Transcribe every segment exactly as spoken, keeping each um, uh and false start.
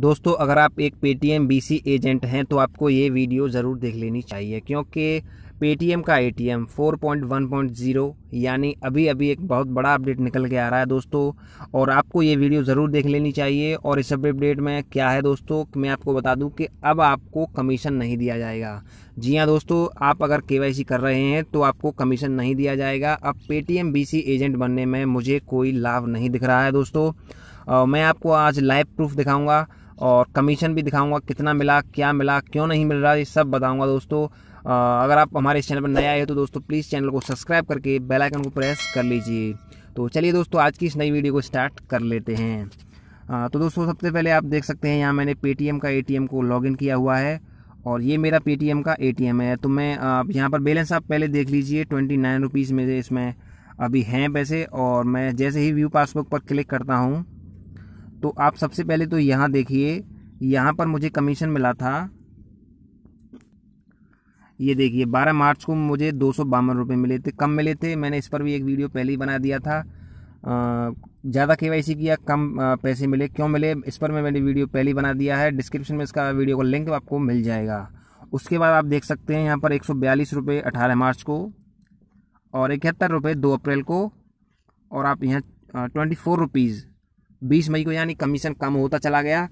दोस्तों अगर आप एक पेटीएम बीसी एजेंट हैं तो आपको ये वीडियो ज़रूर देख लेनी चाहिए, क्योंकि पेटीएम का ATM four point one point zero यानी अभी अभी एक बहुत बड़ा अपडेट निकल के आ रहा है दोस्तों, और आपको ये वीडियो ज़रूर देख लेनी चाहिए। और इस अपडेट में क्या है दोस्तों, मैं आपको बता दूं कि अब आपको कमीशन नहीं दिया जाएगा। जी हां दोस्तों, आप अगर केवाईसी कर रहे हैं तो आपको कमीशन नहीं दिया जाएगा। अब पेटीएम बीसी एजेंट बनने में मुझे कोई लाभ नहीं दिख रहा है दोस्तों। आ, मैं आपको आज लाइव प्रूफ दिखाऊँगा और कमीशन भी दिखाऊँगा, कितना मिला, क्या मिला, क्यों नहीं मिल रहा, ये सब बताऊँगा दोस्तों। आ, अगर आप हमारे इस चैनल पर नए आए हो तो दोस्तों प्लीज़ चैनल को सब्सक्राइब करके बेल आइकन को प्रेस कर लीजिए। तो चलिए दोस्तों आज की इस नई वीडियो को स्टार्ट कर लेते हैं। आ, तो दोस्तों सबसे पहले आप देख सकते हैं यहाँ मैंने पेटीएम का एटीएम को लॉगिन किया हुआ है और ये मेरा पेटीएम का एटीएम है। तो मैं आप यहाँ पर बैलेंस आप पहले देख लीजिए, ट्वेंटी नाइन रुपीज़ मेरे इसमें अभी हैं पैसे। और मैं जैसे ही व्यू पासबुक पर क्लिक करता हूँ तो आप सबसे पहले तो यहाँ देखिए, यहाँ पर मुझे कमीशन मिला था, ये देखिए बारह मार्च को मुझे दो सौ बावन रुपये मिले थे। कम मिले थे, मैंने इस पर भी एक वीडियो पहले ही बना दिया था। ज़्यादा केवाईसी किया, कम आ, पैसे मिले, क्यों मिले, इस पर मैं मैंने वीडियो पहले ही बना दिया है। डिस्क्रिप्शन में इसका वीडियो का लिंक आपको मिल जाएगा। उसके बाद आप देख सकते हैं यहाँ पर एक सौ बयालीस रुपये अठारह मार्च को और इकहत्तर रुपये दो अप्रैल को, और आप यहाँ ट्वेंटी फोर रुपीज़ बीस मई को, यानी कमीशन कम होता चला गया।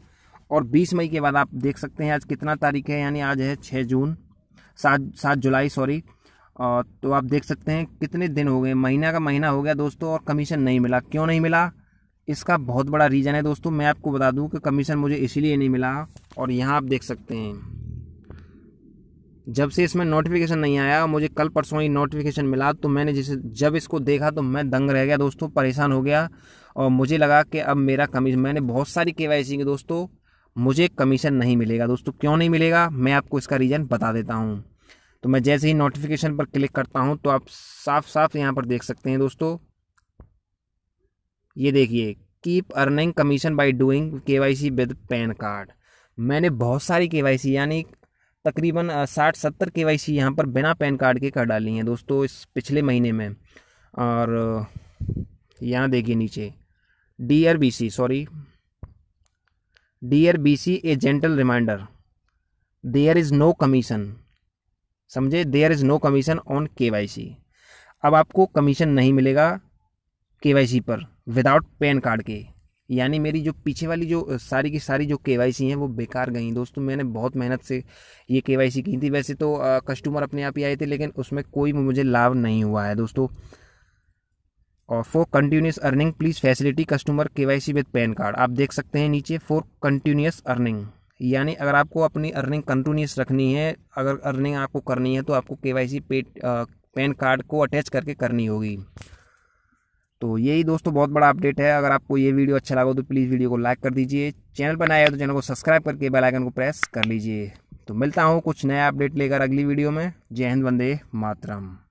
और बीस मई के बाद आप देख सकते हैं आज कितना तारीख है, यानी आज है छः जून सात सात जुलाई सॉरी। तो आप देख सकते हैं कितने दिन हो गए, महीना का महीना हो गया दोस्तों, और कमीशन नहीं मिला। क्यों नहीं मिला, इसका बहुत बड़ा रीज़न है दोस्तों। मैं आपको बता दूं कि कमीशन मुझे इसीलिए नहीं मिला। और यहाँ आप देख सकते हैं जब से इसमें नोटिफिकेशन नहीं आया, मुझे कल परसों ही नोटिफिकेशन मिला, तो मैंने जिसे जब इसको देखा तो मैं दंग रह गया दोस्तों, परेशान हो गया। और मुझे लगा कि अब मेरा कमीशन, मैंने बहुत सारी केवाईसी की दोस्तों, मुझे कमीशन नहीं मिलेगा दोस्तों। क्यों नहीं मिलेगा, मैं आपको इसका रीज़न बता देता हूं। तो मैं जैसे ही नोटिफिकेशन पर क्लिक करता हूं तो आप साफ साफ यहां पर देख सकते हैं दोस्तों, ये देखिए keep earning commission by doing KYC with PAN card. मैंने बहुत सारी केवाईसी यानी तकरीबन साठ सत्तर केवाईसी यहाँ पर बिना पैन कार्ड के कर डाली हैं दोस्तों इस पिछले महीने में। और यहाँ देखिए नीचे DRBC sorry DRBC a gentle reminder, there is no commission, समझे, there is no commission on KYC. अब आपको कमीशन नहीं मिलेगा केवाईसी पर विदाउट पैन कार्ड के, यानी मेरी जो पीछे वाली जो सारी की सारी जो केवाईसी हैं वो बेकार गई दोस्तों। मैंने बहुत मेहनत से ये केवाईसी की थी, वैसे तो आ, कस्टमर अपने आप ही आए थे, लेकिन उसमें कोई मुझे लाभ नहीं हुआ है दोस्तों। और for continuous earning please facility customer KYC with PAN card, आप देख सकते हैं नीचे फॉर कंटिन्यूस अर्निंग, यानी अगर आपको अपनी अर्निंग कंटिन्यूस रखनी है, अगर अर्निंग आपको करनी है तो आपको केवाईसी पेट पैन कार्ड को अटैच करके करनी होगी। तो यही दोस्तों बहुत बड़ा अपडेट है। अगर आपको ये वीडियो अच्छा लगा तो प्लीज़ वीडियो को लाइक कर दीजिए, चैनल पर नया है तो चैनल को सब्सक्राइब करके बेल आइकन को प्रेस कर लीजिए। तो मिलता हूँ कुछ नया अपडेट लेकर अगली वीडियो में। जय हिंद, वंदे मातरम।